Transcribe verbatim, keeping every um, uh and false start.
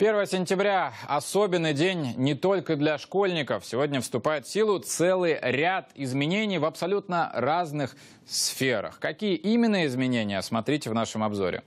первое сентября – особенный день не только для школьников. Сегодня вступает в силу целый ряд изменений в абсолютно разных сферах. Какие именно изменения, смотрите в нашем обзоре.